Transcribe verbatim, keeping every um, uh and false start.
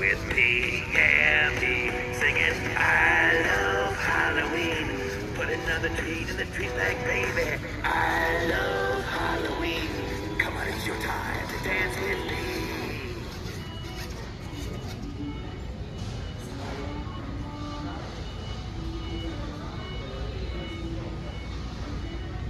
with me, yeah, me, singing I love Halloween. Put another treat in the treat bag, baby. I love Halloween.